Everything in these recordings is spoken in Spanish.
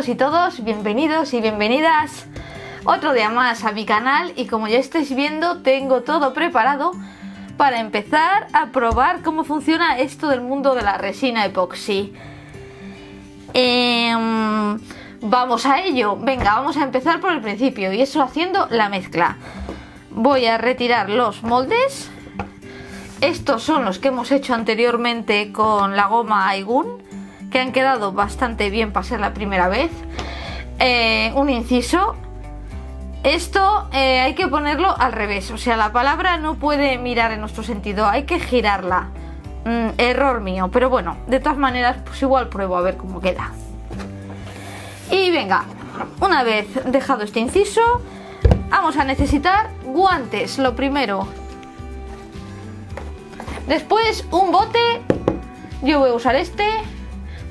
todos y todos, bienvenidos y bienvenidas otro día más a mi canal. Y como ya estáis viendo, tengo todo preparado para empezar a probar cómo funciona esto del mundo de la resina epoxi. Vamos a ello. Venga, vamos a empezar por el principio, y eso haciendo la mezcla. Voy a retirar los moldes. Estos son los que hemos hecho anteriormente con la goma Aigún, que han quedado bastante bien para ser la primera vez. Un inciso: esto hay que ponerlo al revés, o sea, la palabra no puede mirar en nuestro sentido, hay que girarla. Error mío, pero bueno, de todas maneras, pues igual pruebo a ver cómo queda. Y venga, una vez dejado este inciso, vamos a necesitar guantes, lo primero. Después un bote, yo voy a usar este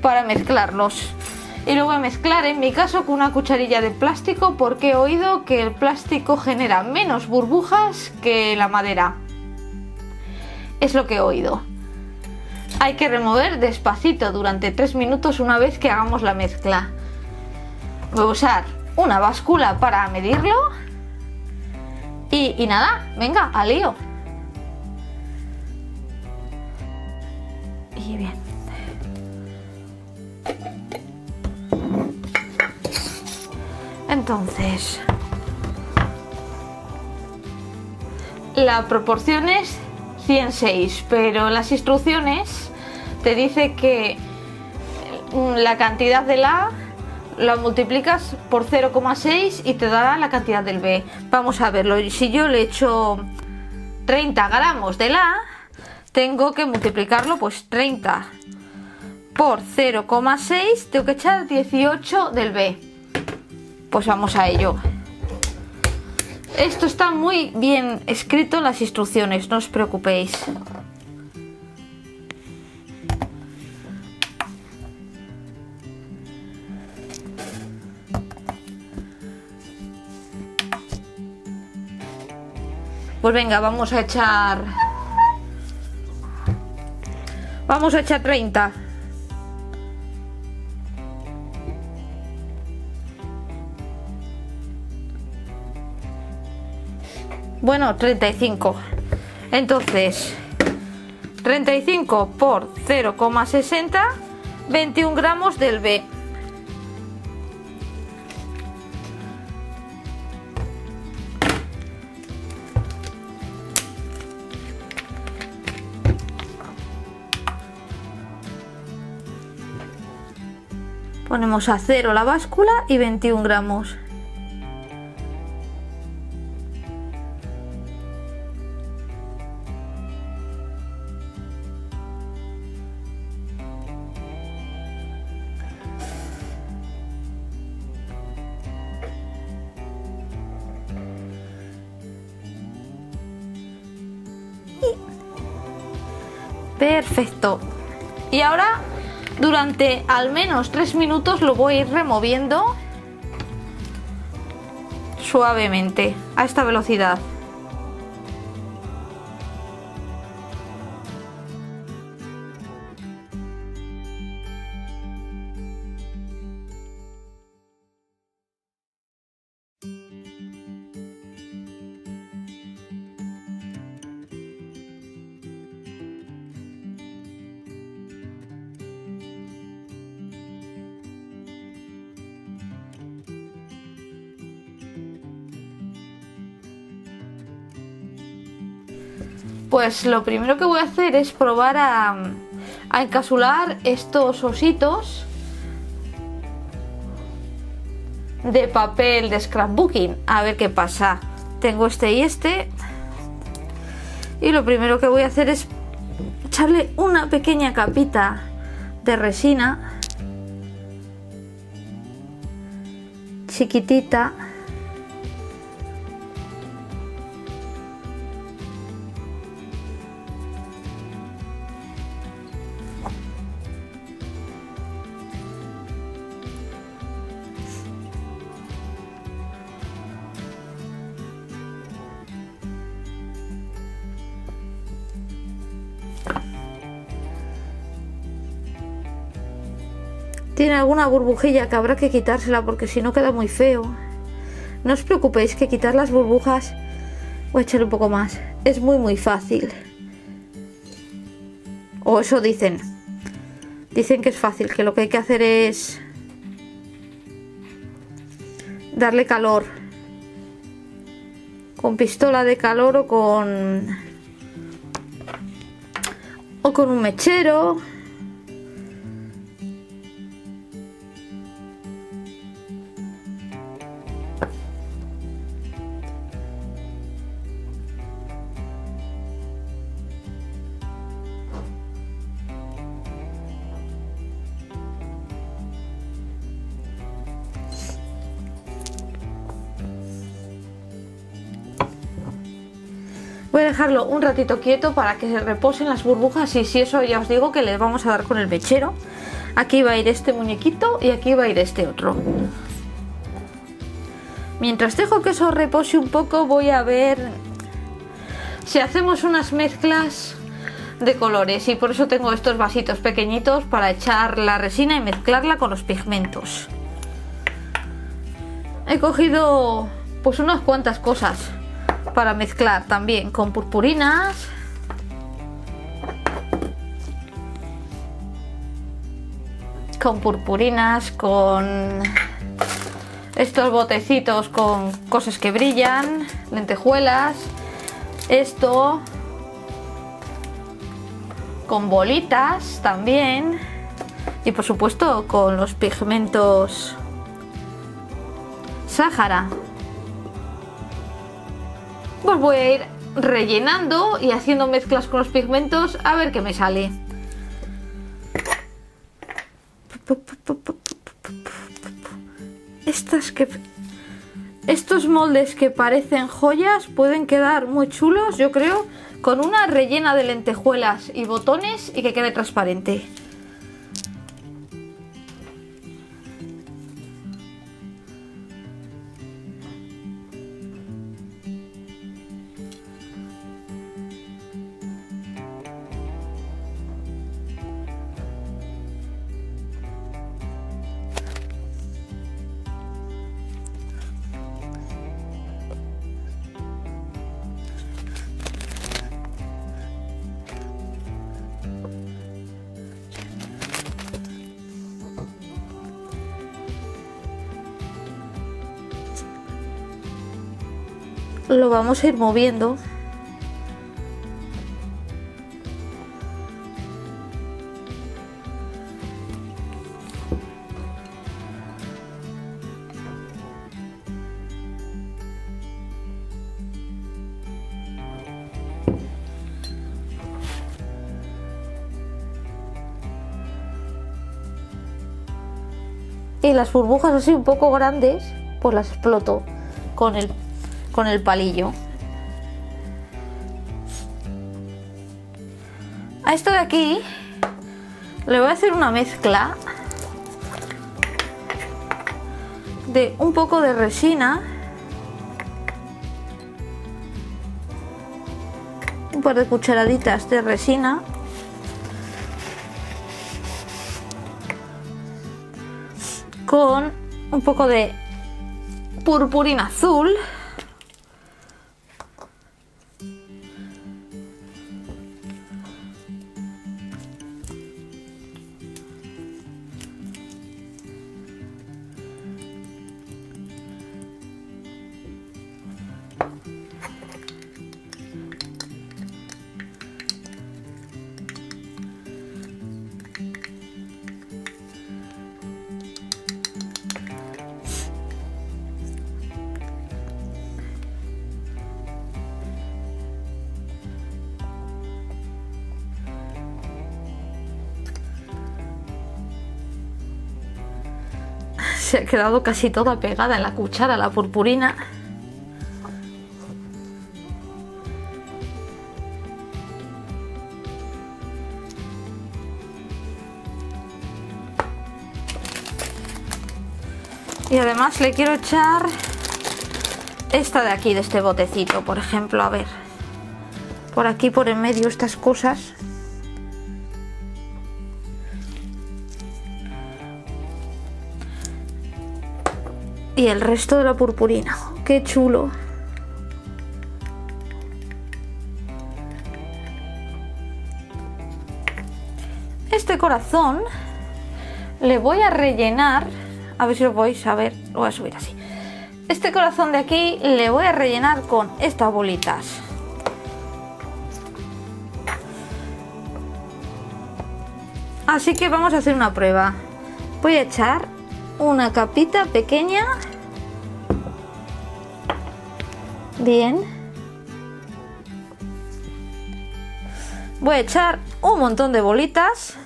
para mezclarlos. Y lo voy a mezclar, en mi caso, con una cucharilla de plástico, porque he oído que el plástico genera menos burbujas que la madera. Es lo que he oído. Hay que remover despacito durante 3 minutos una vez que hagamos la mezcla. Voy a usar una báscula para medirlo. Y nada, venga, al lío. Y bien. Entonces, la proporción es 106, pero en las instrucciones te dice que la cantidad de la lo multiplicas por 0,6 y te dará la cantidad del B. Vamos a verlo. Si yo le echo 30 gramos de la, tengo que multiplicarlo, pues 30 por 0,6, tengo que echar 18 del B. Pues vamos a ello. Esto está muy bien escrito en las instrucciones, no os preocupéis. Pues venga, vamos a echar 30. Bueno, 35. Entonces, 35 por 0,60, 21 gramos del B. Ponemos a cero la báscula y 21 gramos. Perfecto. Y ahora, durante al menos 3 minutos lo voy a ir removiendo suavemente a esta velocidad. Pues lo primero que voy a hacer es probar a encapsular estos ositos de papel de scrapbooking, a ver qué pasa. Tengo este y este, y lo primero que voy a hacer es echarle una pequeña capita de resina chiquitita. Tiene alguna burbujilla que habrá que quitársela porque si no queda muy feo. No os preocupéis que quitar las burbujas o echar un poco más es muy fácil. O eso dicen. Dicen que es fácil, que lo que hay que hacer es darle calor. Con pistola de calor o con un mechero. Voy a dejarlo un ratito quieto para que se reposen las burbujas y si eso ya os digo que les vamos a dar con el mechero. Aquí va a ir este muñequito y aquí va a ir este otro. Mientras dejo que eso repose un poco voy a ver si hacemos unas mezclas de colores y por eso tengo estos vasitos pequeñitos para echar la resina y mezclarla con los pigmentos. He cogido pues unas cuantas cosas para mezclar también con purpurinas. Con estos botecitos con cosas que brillan, lentejuelas, esto con bolitas también y por supuesto con los pigmentos Sáhara. Pues voy a ir rellenando y haciendo mezclas con los pigmentos a ver qué me sale. Estos moldes que parecen joyas pueden quedar muy chulos, yo creo, con una rellena de lentejuelas y botones y que quede transparente. Lo vamos a ir moviendo. Y las burbujas así un poco grandes, pues las exploto con el palillo. A esto de aquí le voy a hacer una mezcla de un poco de resina, un par de cucharaditas de resina con un poco de purpurina azul. Se ha quedado casi toda pegada en la cuchara la purpurina. Y además le quiero echar esta de aquí, de este botecito, por ejemplo, a ver. Por aquí, por en medio, estas cosas. y el resto de la purpurina. ¡Qué chulo! Este corazón le voy a rellenar, a ver si lo podéis saber, lo voy a subir así. Este corazón de aquí le voy a rellenar con estas bolitas. Así que vamos a hacer una prueba. Voy a echar una capita pequeña. Bien. Voy a echar un montón de bolitas.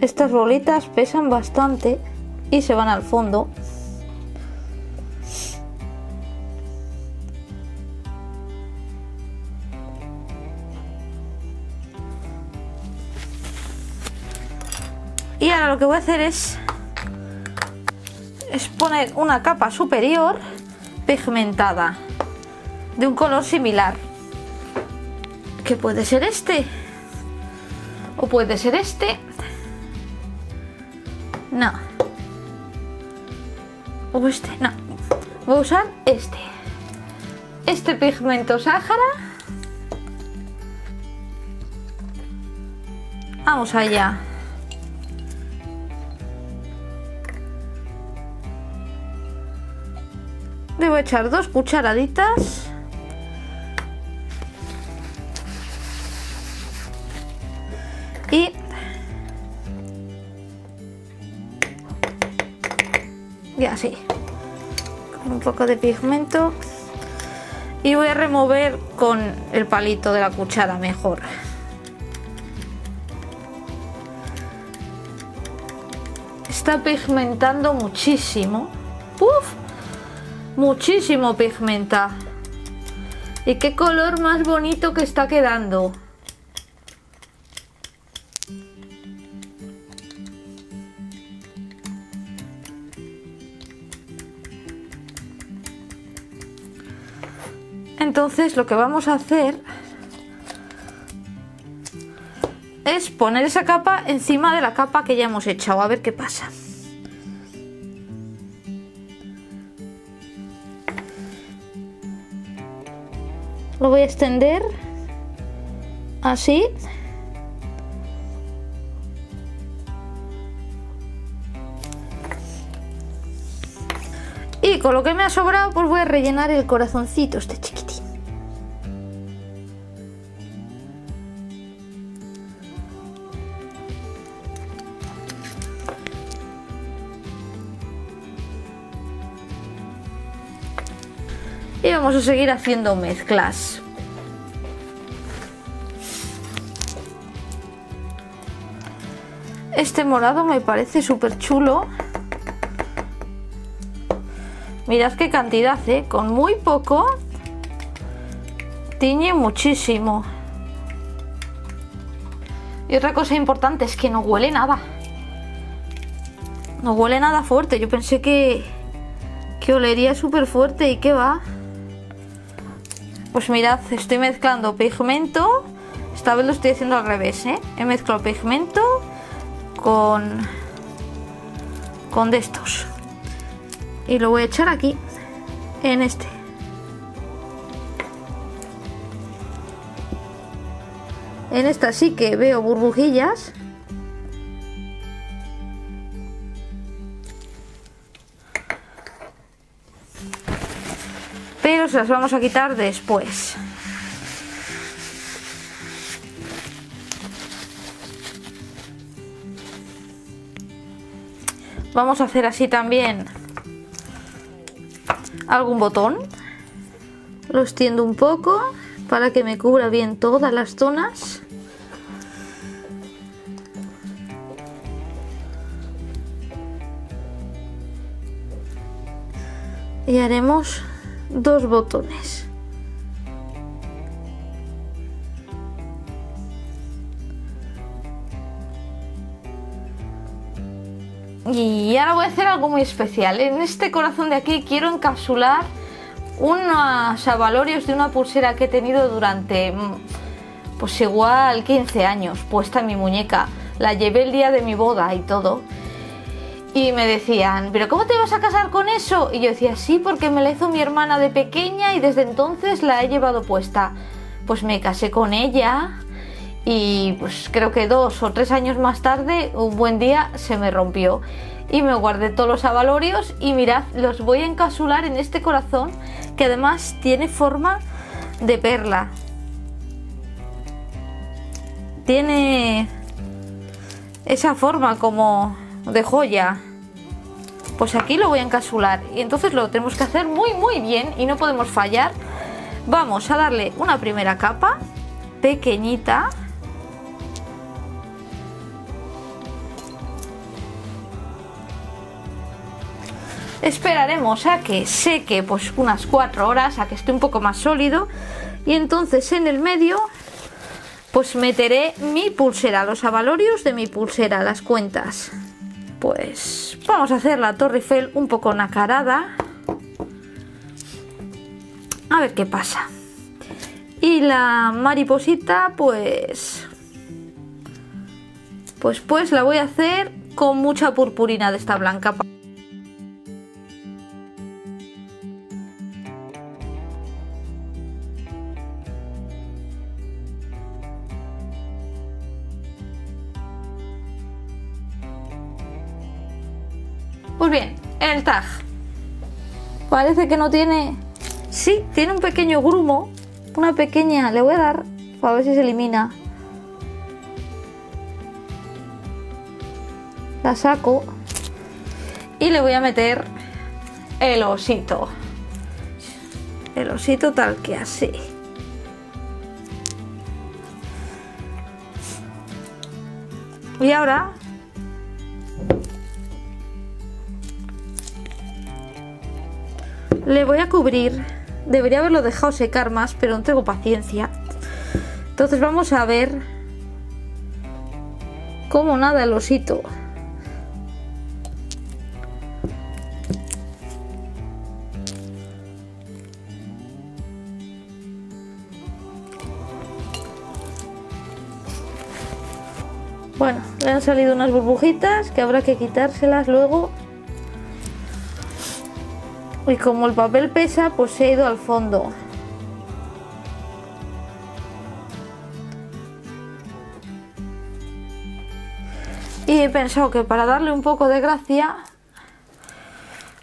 Estas bolitas pesan bastante y se van al fondo. Y ahora lo que voy a hacer es poner una capa superior pigmentada de un color similar, que puede ser este o puede ser este. No. O este, no. Voy a usar este. Este pigmento Sáhara. Vamos allá. Debo echar 2 cucharaditas. Y... y así, con un poco de pigmento, y voy a remover con el palito de la cuchara mejor. Está pigmentando muchísimo. ¡Uf! Muchísimo pigmenta. Y qué color más bonito que está quedando. Entonces lo que vamos a hacer es poner esa capa encima de la capa que ya hemos echado, a ver qué pasa. Lo voy a extender así. Y con lo que me ha sobrado pues voy a rellenar el corazoncito este chiquito. Y vamos a seguir haciendo mezclas. Este morado me parece súper chulo. Mirad qué cantidad, ¿eh? Con muy poco tiñe muchísimo. Y otra cosa importante es que no huele nada. No huele nada fuerte. Yo pensé que olería súper fuerte y que va. Pues mirad, estoy mezclando pigmento. Esta vez lo estoy haciendo al revés, ¿eh? He mezclado pigmento con de estos. Y lo voy a echar aquí, en este. En esta sí que veo burbujillas. Pero se las vamos a quitar después. Vamos a hacer así también algún botón. Lo extiendo un poco para que me cubra bien todas las zonas. Y haremos 2 botones. Y ahora voy a hacer algo muy especial. En este corazón de aquí quiero encapsular unos abalorios de una pulsera que he tenido durante pues igual 15 años puesta en mi muñeca. La llevé el día de mi boda y todo. Y me decían, ¿pero cómo te vas a casar con eso? Y yo decía, sí, porque me la hizo mi hermana de pequeña y desde entonces la he llevado puesta. Pues me casé con ella y pues creo que 2 o 3 años más tarde, un buen día, se me rompió. Y me guardé todos los abalorios y mirad, los voy a encapsular en este corazón que además tiene forma de perla. Tiene esa forma como de joya. Pues aquí lo voy a encapsular y entonces lo tenemos que hacer muy bien y no podemos fallar. Vamos a darle una primera capa pequeñita . Esperaremos a que seque pues unas 4 horas, a que esté un poco más sólido, y entonces en el medio pues meteré mi pulsera, los abalorios de mi pulsera, las cuentas. Pues vamos a hacer la Torre Eiffel un poco nacarada. A ver qué pasa. Y la mariposita pues la voy a hacer con mucha purpurina de esta blanca. Pues bien, el tag parece que no tiene... Sí, tiene un pequeño grumo, una pequeña... Le voy a dar para ver si se elimina. La saco y le voy a meter el osito. El osito tal que así. Y ahora... le voy a cubrir. Debería haberlo dejado secar más, pero no tengo paciencia. Entonces vamos a ver cómo nada el osito. Bueno, le han salido unas burbujitas que habrá que quitárselas luego. Y como el papel pesa, pues he ido al fondo. Y he pensado que para darle un poco de gracia,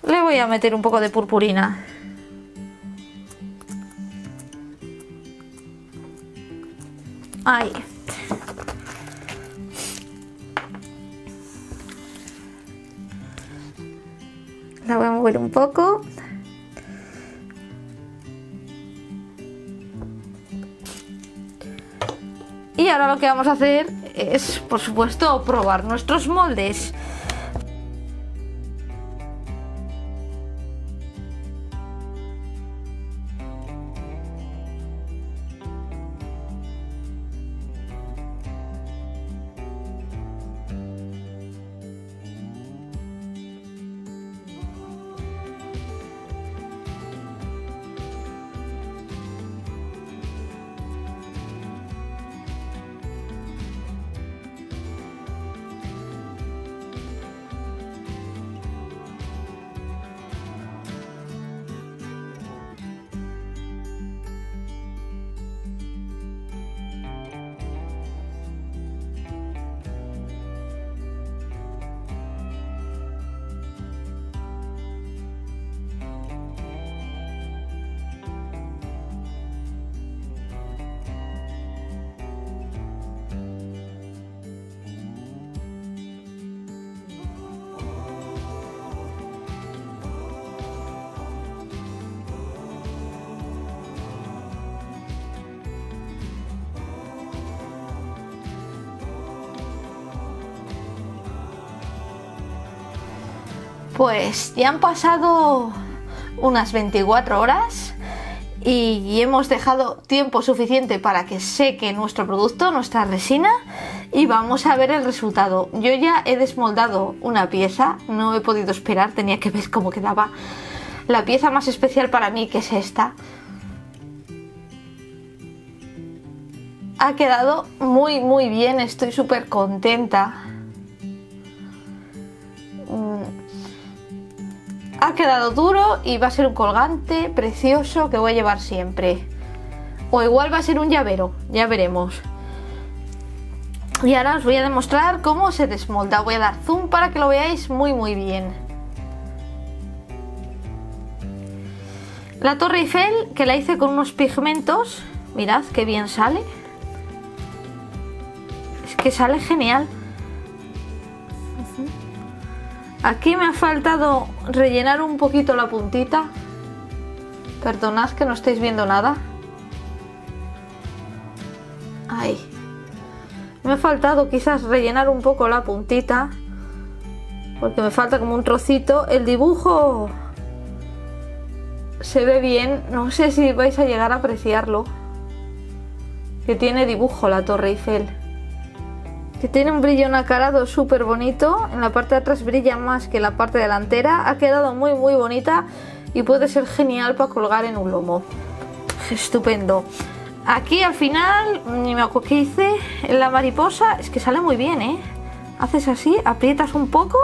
le voy a meter un poco de purpurina. Ahí. La voy a mover un poco. Y ahora lo que vamos a hacer es, por supuesto, probar nuestros moldes. Pues ya han pasado unas 24 horas y hemos dejado tiempo suficiente para que seque nuestro producto, nuestra resina, y vamos a ver el resultado. Yo ya he desmoldado una pieza, no he podido esperar, tenía que ver cómo quedaba la pieza más especial para mí, que es esta. Ha quedado muy muy bien, estoy súper contenta. Ha quedado duro y va a ser un colgante precioso que voy a llevar siempre. O igual va a ser un llavero, ya veremos. Y ahora os voy a demostrar cómo se desmolda. Voy a dar zoom para que lo veáis muy muy bien. La Torre Eiffel, que la hice con unos pigmentos, mirad qué bien sale. Que sale genial. Aquí me ha faltado rellenar un poquito la puntita. Perdonad que no estáis viendo nada. Ahí. Me ha faltado quizás rellenar un poco la puntita, porque me falta como un trocito. El dibujo se ve bien. No sé si vais a llegar a apreciarlo, que tiene dibujo la Torre Eiffel, que tiene un brillo nacarado súper bonito. En la parte de atrás brilla más que en la parte delantera. Ha quedado muy muy bonita y puede ser genial para colgar en un lomo. Estupendo. Aquí al final, ni me acuerdo qué hice, en la mariposa, es que sale muy bien, ¿eh? Haces así, aprietas un poco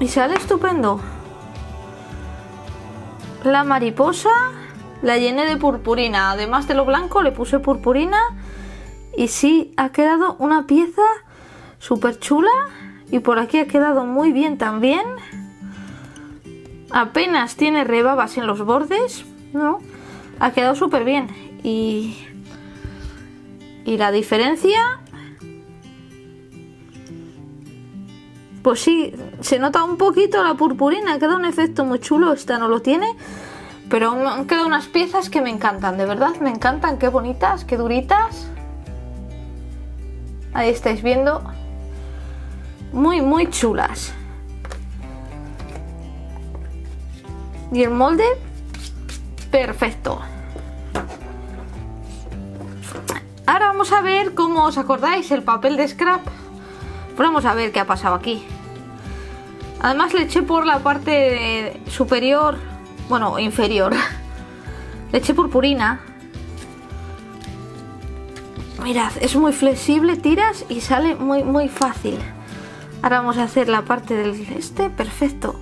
y sale estupendo. La mariposa la llené de purpurina, además de lo blanco le puse purpurina. Y sí, ha quedado una pieza súper chula. Y por aquí ha quedado muy bien también. Apenas tiene rebabas en los bordes, ¿no? Ha quedado súper bien. Y la diferencia, pues sí, se nota un poquito la purpurina. Ha quedado un efecto muy chulo, esta no lo tiene. Pero han quedado unas piezas que me encantan, de verdad, me encantan, qué bonitas, qué duritas. Ahí estáis viendo. Muy, muy chulas. Y el molde, perfecto. Ahora vamos a ver cómo os acordáis el papel de scrap. Pero vamos a ver qué ha pasado aquí. Además le eché por la parte superior, bueno, inferior, le eché purpurina. Mirad, es muy flexible, tiras y sale muy muy fácil. Ahora vamos a hacer la parte del este, perfecto.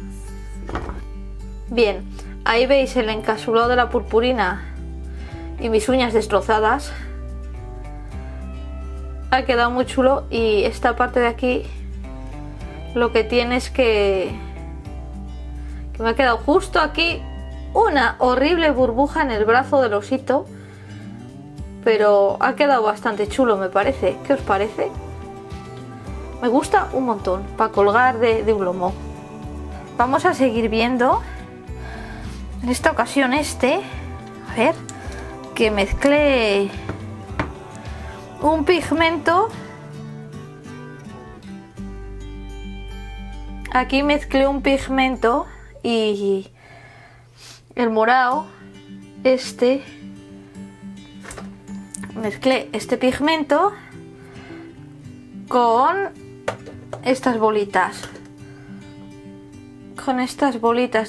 Bien, ahí veis el encasulado de la purpurina y mis uñas destrozadas. Ha quedado muy chulo. Y esta parte de aquí lo que tiene es que me ha quedado justo aquí una horrible burbuja en el brazo del osito, pero ha quedado bastante chulo, me parece. ¿Qué os parece? Me gusta un montón para colgar de un lomo. Vamos a seguir viendo. En esta ocasión a ver, que mezclé un pigmento. Aquí mezclé un pigmento y el morado mezclé este pigmento con estas bolitas,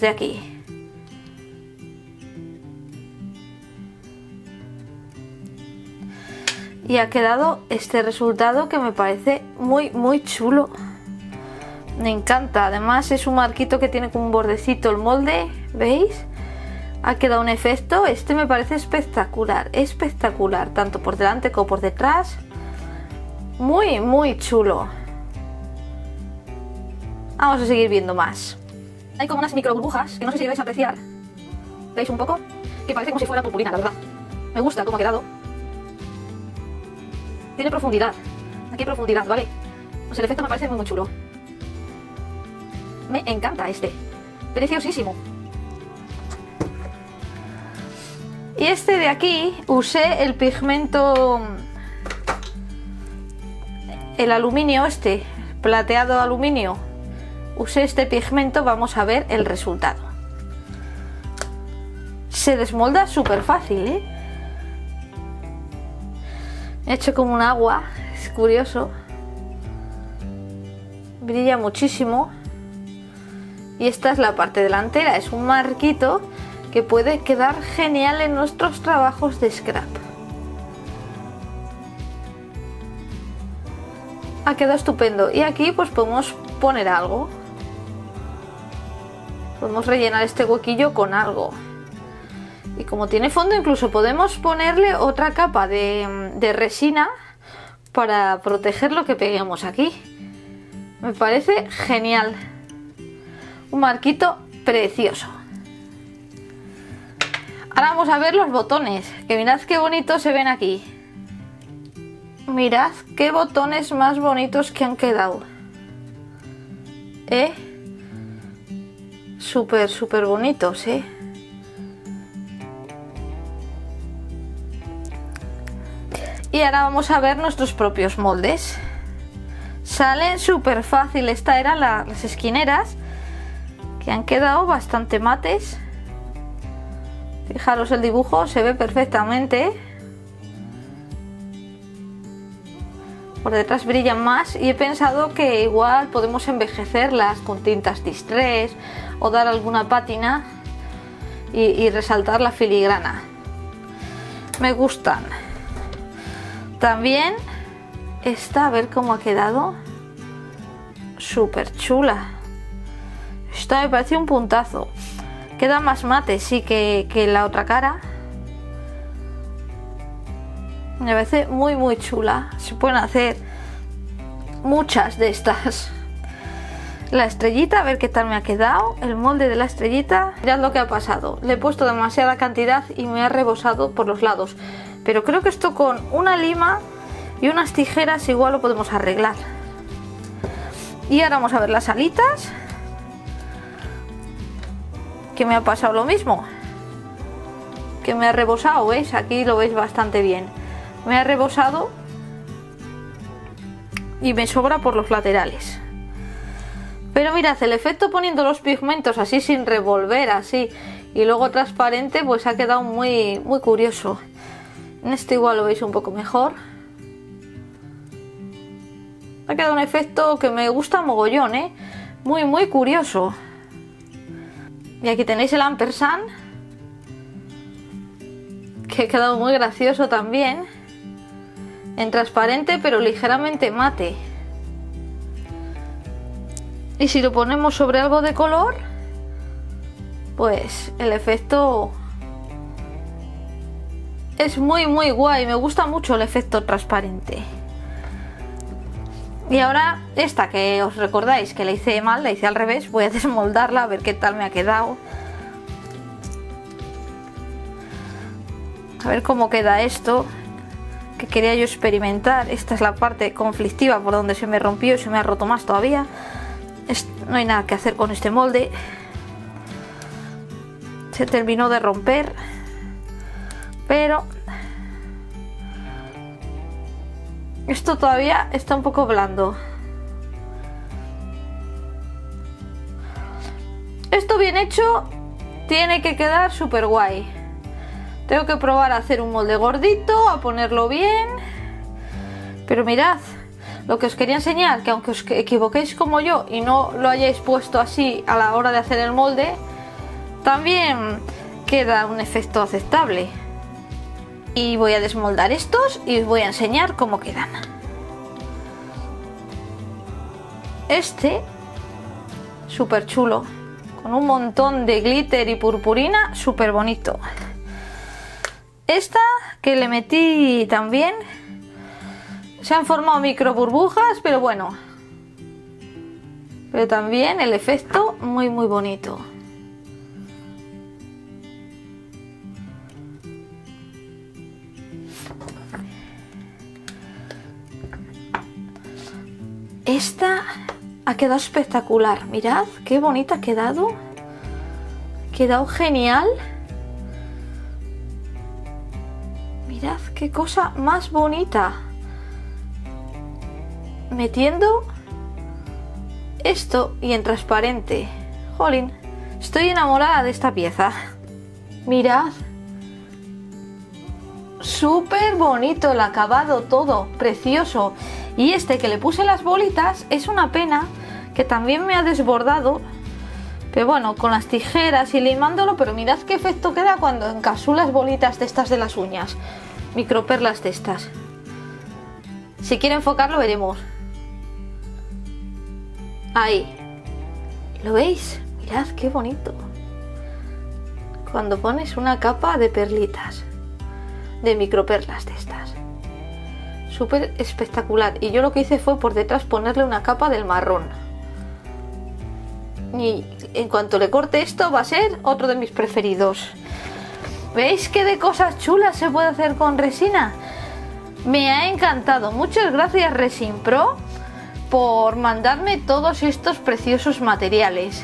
de aquí. Y ha quedado este resultado que me parece muy muy chulo. Me encanta, además es un marquito que tiene como un bordecito el molde, ¿veis? Ha quedado un efecto, me parece espectacular, tanto por delante como por detrás. Muy, muy chulo. Vamos a seguir viendo más. Hay como unas micro burbujas, que no sé si vais a apreciar. ¿Veis un poco? Que parece como si fuera purpurina, la verdad. Me gusta cómo ha quedado. Tiene profundidad, aquí hay profundidad, ¿vale? Pues el efecto me parece muy, muy chulo. Me encanta preciosísimo. Y de aquí usé el pigmento, el aluminio plateado aluminio. Usé este pigmento, vamos a ver el resultado. Se desmolda súper fácil, ¿eh? He hecho como un agua, es curioso. Brilla muchísimo. Y esta es la parte delantera, es un marquito que puede quedar genial en nuestros trabajos de scrap. Ha quedado estupendo. Y aquí pues podemos poner algo. Podemos rellenar este huequillo con algo. Y como tiene fondo, incluso podemos ponerle otra capa de resina para proteger lo que peguemos aquí. Me parece genial. Un marquito precioso. Ahora vamos a ver los botones, que mirad qué bonitos se ven aquí. Mirad qué botones más bonitos que han quedado. Súper, súper bonitos, Y ahora vamos a ver nuestros propios moldes. Salen súper fácil. Esta eran las esquineras, que han quedado bastante mates. Fijaros el dibujo, se ve perfectamente. Por detrás brillan más y he pensado que igual podemos envejecerlas con tintas distress o dar alguna pátina y resaltar la filigrana. Me gustan. También esta, a ver cómo ha quedado. Súper chula. Esta me parece un puntazo. Queda más mate, sí, que la otra cara. Me parece muy muy chula. Se pueden hacer muchas de estas. La estrellita, a ver qué tal me ha quedado. El molde de la estrellita. Mirad lo que ha pasado. Le he puesto demasiada cantidad y me ha rebosado por los lados. Pero creo que esto con una lima y unas tijeras igual lo podemos arreglar. Y ahora vamos a ver las alitas, que me ha pasado lo mismo, que me ha rebosado, ¿veis? Aquí lo veis bastante bien. Me ha rebosado y me sobra por los laterales. Pero mirad, el efecto poniendo los pigmentos así sin revolver, así, y luego transparente, pues ha quedado muy, muy curioso. En este igual lo veis un poco mejor. Ha quedado un efecto que me gusta mogollón, muy muy curioso. Y aquí tenéis el ampersand, que ha quedado muy gracioso también, en transparente pero ligeramente mate. Y si lo ponemos sobre algo de color, pues el efecto es muy muy guay. Me gusta mucho el efecto transparente. Y ahora esta, que os recordáis que la hice mal, la hice al revés. Voy a desmoldarla a ver qué tal me ha quedado. A ver cómo queda esto, que quería yo experimentar. Esta es la parte conflictiva, por donde se me rompió y se me ha roto más todavía. No hay nada que hacer con este molde. Se terminó de romper. Pero esto todavía está un poco blando. Esto bien hecho tiene que quedar súper guay. Tengo que probar a hacer un molde gordito, a ponerlo bien. Pero mirad, lo que os quería enseñar, que aunque os equivoquéis como yo y no lo hayáis puesto así a la hora de hacer el molde, también queda un efecto aceptable. Y voy a desmoldar estos y os voy a enseñar cómo quedan. Este, súper chulo, con un montón de glitter y purpurina, súper bonito. Esta, que le metí también, se han formado micro burbujas, pero bueno. Pero también el efecto muy muy bonito. Esta ha quedado espectacular. Mirad qué bonita ha quedado. Ha quedado genial. Mirad qué cosa más bonita. Metiendo esto y en transparente. Jolín, estoy enamorada de esta pieza. Mirad. súper bonito el acabado, todo precioso. Y este que le puse las bolitas, es una pena que también me ha desbordado, pero bueno, con las tijeras y limándolo, pero mirad qué efecto queda cuando encapsulas bolitas de estas de las uñas, microperlas de estas. Si quiere enfocarlo veremos. Ahí. ¿Lo veis? Mirad qué bonito. Cuando pones una capa de perlitas, de microperlas de estas. Súper espectacular. Y yo lo que hice fue por detrás ponerle una capa del marrón. Y en cuanto le corte esto va a ser otro de mis preferidos. ¿Veis qué de cosas chulas se puede hacer con resina? Me ha encantado. Muchas gracias ResinPro por mandarme todos estos preciosos materiales.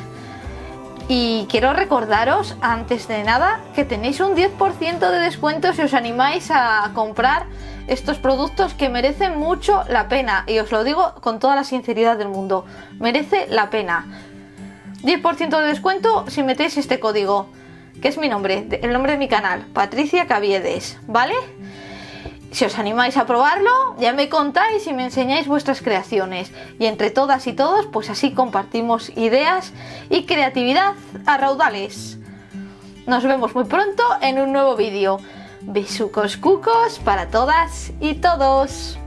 Y quiero recordaros antes de nada que tenéis un 10% de descuento si os animáis a comprar estos productos, que merecen mucho la pena. Y os lo digo con toda la sinceridad del mundo, merece la pena. 10% de descuento si metéis este código, que es mi nombre, el nombre de mi canal, Patricia Caviedes, ¿vale? Si os animáis a probarlo, ya me contáis y me enseñáis vuestras creaciones. Y entre todas y todos, pues así compartimos ideas y creatividad a raudales. Nos vemos muy pronto en un nuevo vídeo. Besucos cucos para todas y todos.